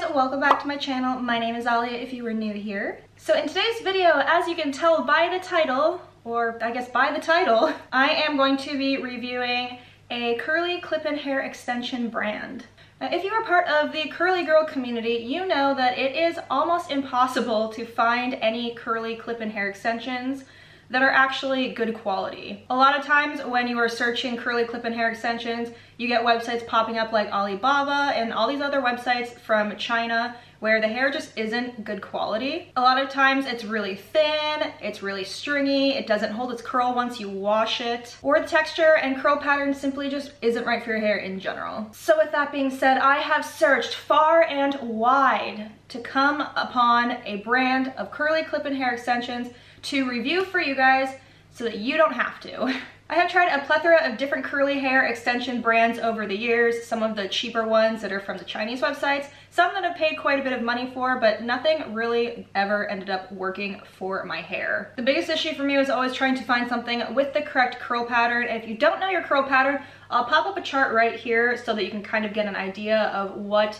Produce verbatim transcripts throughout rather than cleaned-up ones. guys, welcome back to my channel. My name is Alia if you were new here. So in today's video, as you can tell by the title, or I guess by the title, I am going to be reviewing a curly clip-in hair extension brand. Now, if you are part of the curly girl community, you know that it is almost impossible to find any curly clip-in hair extensions that are actually good quality. A lot of times when you are searching curly clip-in hair extensions, you get websites popping up like Alibaba and all these other websites from China where the hair just isn't good quality. A lot of times it's really thin, it's really stringy, it doesn't hold its curl once you wash it, or the texture and curl pattern simply just isn't right for your hair in general. So with that being said, I have searched far and wide to come upon a brand of curly clip-in hair extensions to review for you guys so that you don't have to. I have tried a plethora of different curly hair extension brands over the years, some of the cheaper ones that are from the Chinese websites, some that I've paid quite a bit of money for, but nothing really ever ended up working for my hair. The biggest issue for me was always trying to find something with the correct curl pattern. And if you don't know your curl pattern, I'll pop up a chart right here so that you can kind of get an idea of what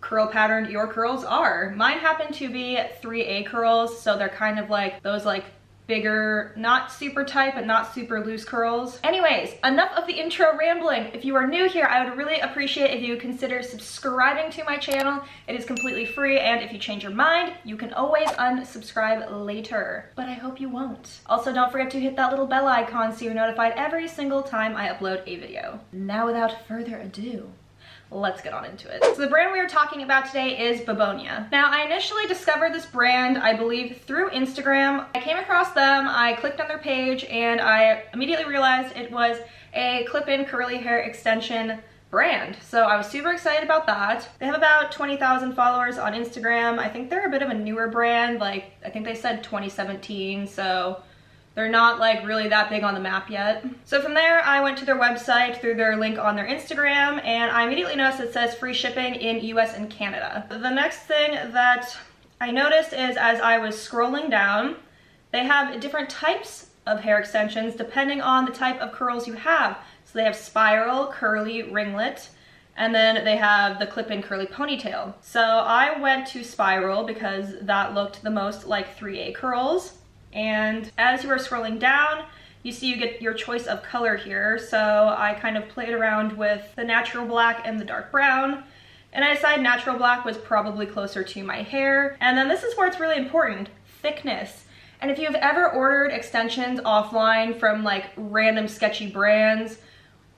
curl pattern your curls are. Mine happen to be three A curls, so they're kind of like those like bigger, not super tight, but not super loose curls. Anyways, enough of the intro rambling. If you are new here, I would really appreciate if you consider subscribing to my channel. It is completely free, and if you change your mind, you can always unsubscribe later, but I hope you won't. Also, don't forget to hit that little bell icon so you're notified every single time I upload a video. Now, without further ado, let's get on into it. So the brand we are talking about today is Bebonia. Now, I initially discovered this brand, I believe, through Instagram. I came across them, I clicked on their page, and I immediately realized it was a clip-in curly hair extension brand. So I was super excited about that. They have about twenty thousand followers on Instagram. I think they're a bit of a newer brand, like I think they said twenty seventeen, so they're not like really that big on the map yet. So from there, I went to their website through their link on their Instagram, and I immediately noticed it says free shipping in U S and Canada. The next thing that I noticed is as I was scrolling down, they have different types of hair extensions depending on the type of curls you have. So they have spiral, curly, ringlet, and then they have the clip-in curly ponytail. So I went to spiral because that looked the most like three A curls. And as you are scrolling down, you see you get your choice of color here. So I kind of played around with the natural black and the dark brown, and I decided natural black was probably closer to my hair. And then this is where it's really important, thickness. And if you've ever ordered extensions offline from like random sketchy brands,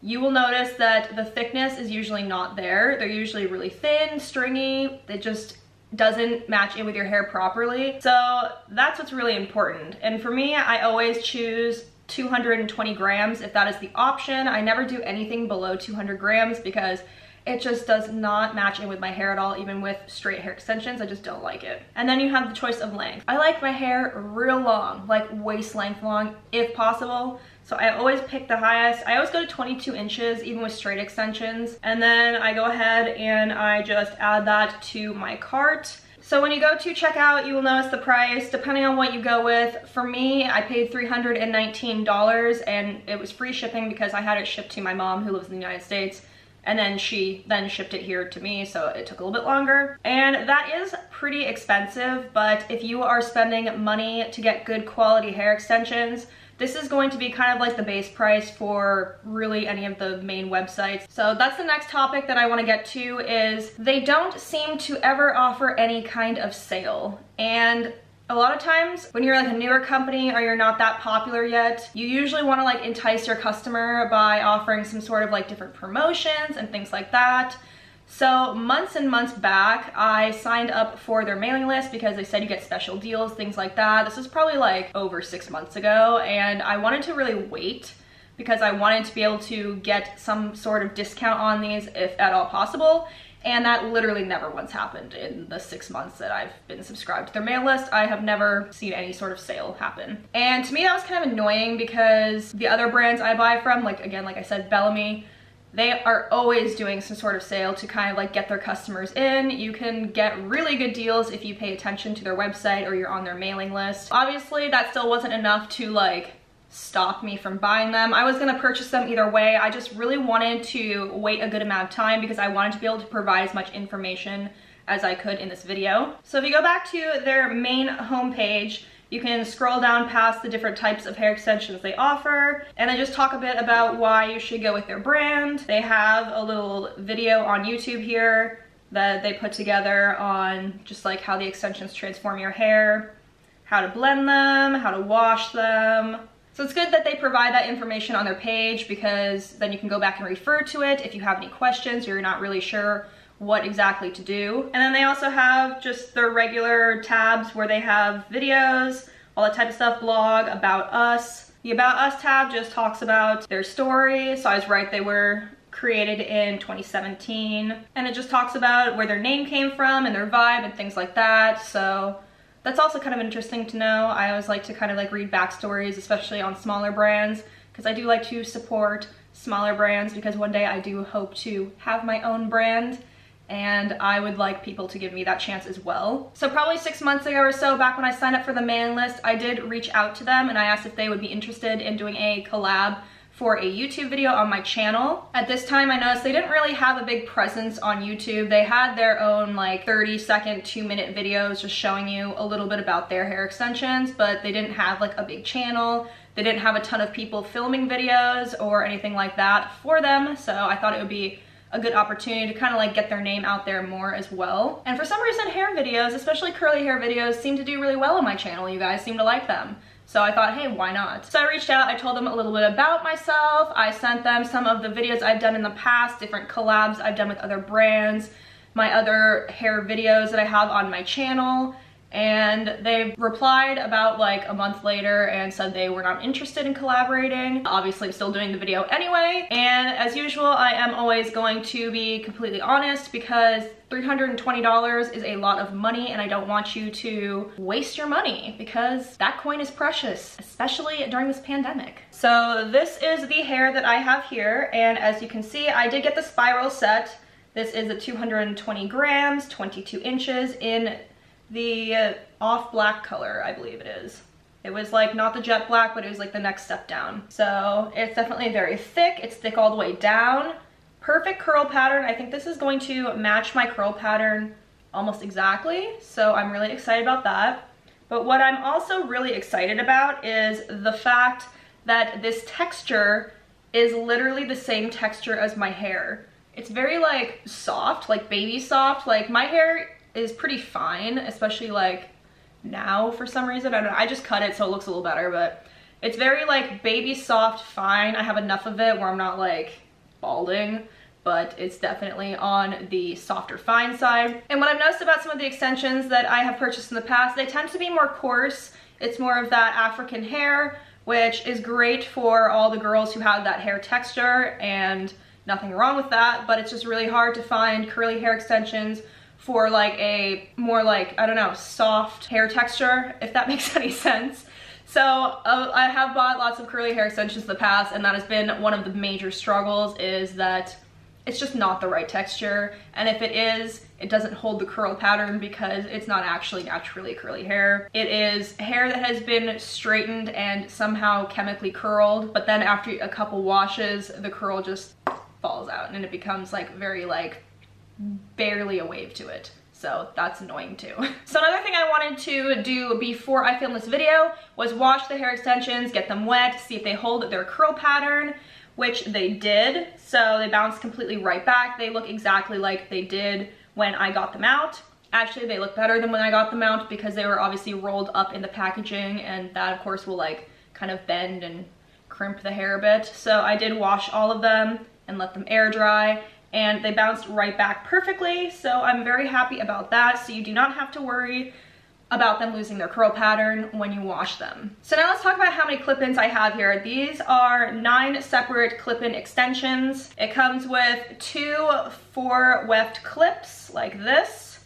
you will notice that the thickness is usually not there. They're usually really thin, stringy. They just doesn't match in with your hair properly. So that's what's really important. And for me, I always choose two hundred twenty grams if that is the option. I never do anything below two hundred grams because it just does not match in with my hair at all, even with straight hair extensions. I just don't like it. And then you have the choice of length. I like my hair real long, like waist length long, if possible. So I always pick the highest. I always go to twenty-two inches, even with straight extensions. And then I go ahead and I just add that to my cart. So when you go to checkout, you will notice the price, depending on what you go with. For me, I paid three hundred nineteen dollars, and it was free shipping because I had it shipped to my mom who lives in the United States. And then she then shipped it here to me, so it took a little bit longer. And that is pretty expensive, but if you are spending money to get good quality hair extensions, this is going to be kind of like the base price for really any of the main websites. So that's the next topic that I want to get to is they don't seem to ever offer any kind of sale. And a lot of times when you're like a newer company or you're not that popular yet, you usually want to like entice your customer by offering some sort of like different promotions and things like that. So months and months back, I signed up for their mailing list because they said you get special deals, things like that. This was probably like over six months ago, and I wanted to really wait because I wanted to be able to get some sort of discount on these if at all possible. And that literally never once happened in the six months that I've been subscribed to their mail list. I have never seen any sort of sale happen. And to me, that was kind of annoying because the other brands I buy from, like again, like I said, Bellamy, they are always doing some sort of sale to kind of like get their customers in. You can get really good deals if you pay attention to their website or you're on their mailing list. Obviously, that still wasn't enough to like stop me from buying them. I was gonna purchase them either way. I just really wanted to wait a good amount of time because I wanted to be able to provide as much information as I could in this video. So if you go back to their main homepage, you can scroll down past the different types of hair extensions they offer, and they just talk a bit about why you should go with their brand. They have a little video on YouTube here that they put together on just like how the extensions transform your hair, how to blend them, how to wash them. So it's good that they provide that information on their page, because then you can go back and refer to it if you have any questions or you're not really sure what exactly to do. And then they also have just their regular tabs where they have videos, all that type of stuff, blog, about us. The about us tab just talks about their story. So I was right, they were created in twenty seventeen, and it just talks about where their name came from and their vibe and things like that. So that's also kind of interesting to know. I always like to kind of like read backstories, especially on smaller brands, because I do like to support smaller brands, because one day I do hope to have my own brand, and I would like people to give me that chance as well. So probably six months ago or so, back when I signed up for the mailing list, I did reach out to them and I asked if they would be interested in doing a collab for a YouTube video on my channel. At this time, I noticed they didn't really have a big presence on YouTube. They had their own like thirty second, two minute videos just showing you a little bit about their hair extensions, but they didn't have like a big channel. They didn't have a ton of people filming videos or anything like that for them. So I thought it would be a good opportunity to kind of like get their name out there more as well. And for some reason, hair videos, especially curly hair videos, seem to do really well on my channel. You guys seem to like them. So I thought, hey, why not? So I reached out, I told them a little bit about myself. I sent them some of the videos I've done in the past, different collabs I've done with other brands, my other hair videos that I have on my channel. And they replied about like a month later and said they were not interested in collaborating. Obviously, I'm still doing the video anyway. And as usual, I am always going to be completely honest, because three hundred twenty dollars is a lot of money and I don't want you to waste your money, because that coin is precious, especially during this pandemic. So this is the hair that I have here. And as you can see, I did get the spiral set. This is a two hundred twenty grams, twenty-two inches in the uh, off black color, I believe it is. It was like not the jet black, but it was like the next step down. So it's definitely very thick. It's thick all the way down. Perfect curl pattern. I think this is going to match my curl pattern almost exactly. So I'm really excited about that. But what I'm also really excited about is the fact that this texture is literally the same texture as my hair. It's very like soft, like baby soft. Like my hair is pretty fine, especially like now for some reason. I don't know, I just cut it so it looks a little better, but it's very like baby soft, fine. I have enough of it where I'm not like balding, but it's definitely on the softer fine side. And what I've noticed about some of the extensions that I have purchased in the past, they tend to be more coarse. It's more of that African hair, which is great for all the girls who have that hair texture, and nothing wrong with that, but it's just really hard to find curly hair extensions for like a more like, I don't know, soft hair texture, if that makes any sense. So uh, I have bought lots of curly hair extensions in the past, and that has been one of the major struggles, is that it's just not the right texture. And if it is, it doesn't hold the curl pattern, because it's not actually naturally curly hair. It is hair that has been straightened and somehow chemically curled, but then after a couple washes, the curl just falls out and it becomes like very like barely a wave to it. So that's annoying too. So another thing I wanted to do before I filmed this video was wash the hair extensions, get them wet, see if they hold their curl pattern, which they did. So they bounced completely right back. They look exactly like they did when I got them out. Actually, they look better than when I got them out, because they were obviously rolled up in the packaging, and that of course will like kind of bend and crimp the hair a bit. So I did wash all of them and let them air dry, and they bounced right back perfectly. So I'm very happy about that. So you do not have to worry about them losing their curl pattern when you wash them. So now let's talk about how many clip-ins I have here. These are nine separate clip-in extensions. It comes with two four weft clips like this,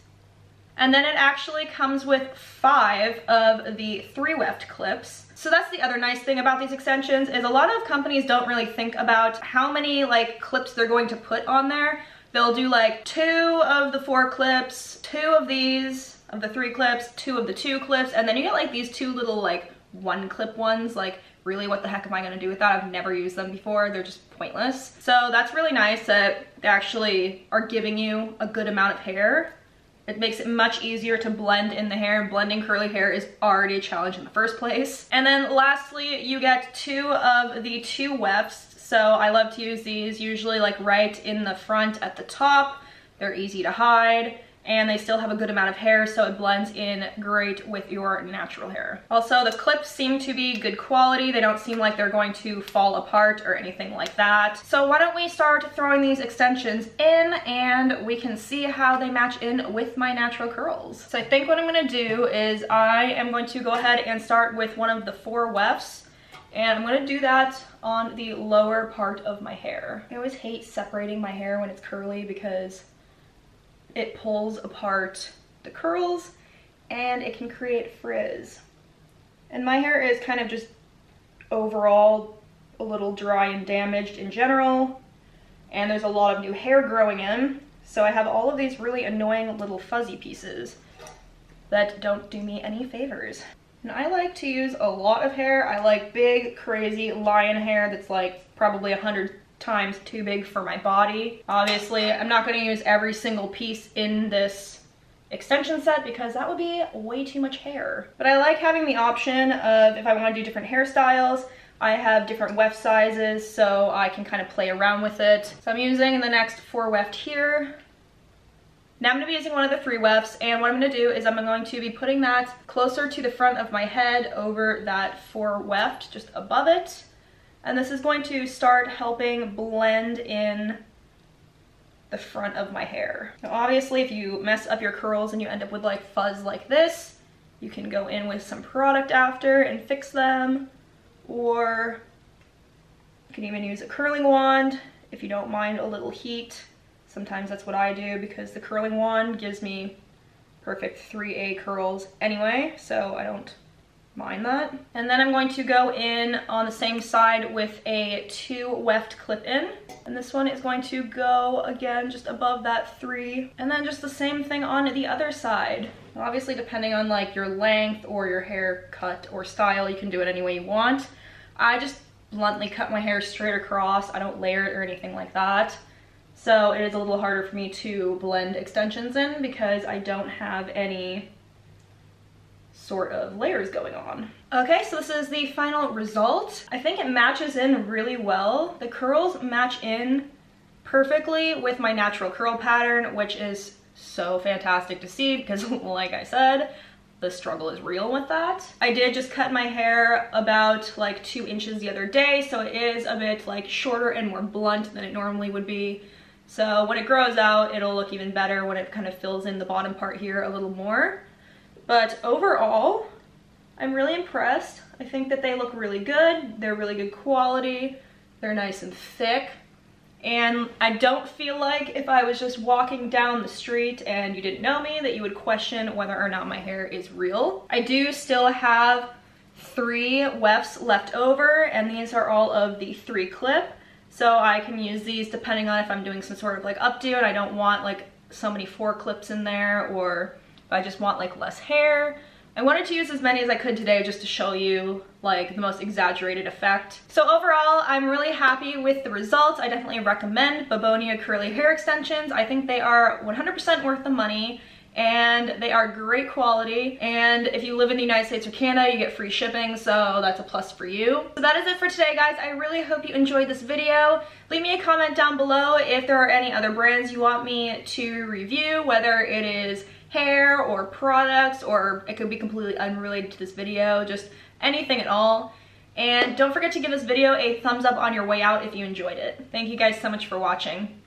and then it actually comes with five of the three weft clips. So that's the other nice thing about these extensions, is a lot of companies don't really think about how many like clips they're going to put on there. They'll do like two of the four clips, two of these, of the three clips, two of the two clips, and then you get like these two little like one clip ones. Like, really, what the heck am I gonna do with that? I've never used them before. They're just pointless. So that's really nice that they actually are giving you a good amount of hair It makes it much easier to blend in the hair. Blending curly hair is already a challenge in the first place. And then lastly, you get two of the two wefts. So I love to use these usually like right in the front at the top. They're easy to hide and they still have a good amount of hair, so it blends in great with your natural hair. Also, the clips seem to be good quality. They don't seem like they're going to fall apart or anything like that. So why don't we start throwing these extensions in and we can see how they match in with my natural curls. So I think what I'm gonna do is I am going to go ahead and start with one of the four wefts, and I'm gonna do that on the lower part of my hair. I always hate separating my hair when it's curly because it pulls apart the curls and it can create frizz. And my hair is kind of just overall a little dry and damaged in general, and there's a lot of new hair growing in, so I have all of these really annoying little fuzzy pieces that don't do me any favors. And I like to use a lot of hair. I like big crazy lion hair that's like probably a hundred times too big for my body. Obviously, I'm not going to use every single piece in this extension set because that would be way too much hair. But I like having the option of, if I want to do different hairstyles, I have different weft sizes, so I can kind of play around with it. So I'm using the next four weft here. Now I'm going to be using one of the three wefts, and what I'm going to do is I'm going to be putting that closer to the front of my head over that four weft, just above it. And this is going to start helping blend in the front of my hair. Now obviously, if you mess up your curls and you end up with like fuzz like this, you can go in with some product after and fix them, or you can even use a curling wand if you don't mind a little heat. Sometimes that's what I do because the curling wand gives me perfect three A curls anyway, so I don't mind that. And then I'm going to go in on the same side with a two weft clip in, and this one is going to go again just above that three, and then just the same thing on the other side. And obviously, depending on like your length or your hair cut or style, you can do it any way you want. I just bluntly cut my hair straight across. I don't layer it or anything like that, so it is a little harder for me to blend extensions in because I don't have any sort of layers going on. Okay, so this is the final result. I think it matches in really well. The curls match in perfectly with my natural curl pattern, which is so fantastic to see because, like I said, the struggle is real with that. I did just cut my hair about like two inches the other day, so it is a bit like shorter and more blunt than it normally would be. So when it grows out, it'll look even better when it kind of fills in the bottom part here a little more. But overall, I'm really impressed. I think that they look really good. They're really good quality. They're nice and thick. And I don't feel like if I was just walking down the street and you didn't know me that you would question whether or not my hair is real. I do still have three wefts left over, and these are all of the three clip. So I can use these depending on if I'm doing some sort of like updo and I don't want like so many four clips in there, or I just want like less hair. I wanted to use as many as I could today just to show you like the most exaggerated effect. So overall, I'm really happy with the results. I definitely recommend Bebonia curly hair extensions. I think they are one hundred percent worth the money, and they are great quality. And if you live in the United States or Canada, you get free shipping, so that's a plus for you. So that is it for today, guys. I really hope you enjoyed this video. Leave me a comment down below if there are any other brands you want me to review, whether it is hair or products, or it could be completely unrelated to this video, just anything at all. And don't forget to give this video a thumbs up on your way out if you enjoyed it. Thank you guys so much for watching.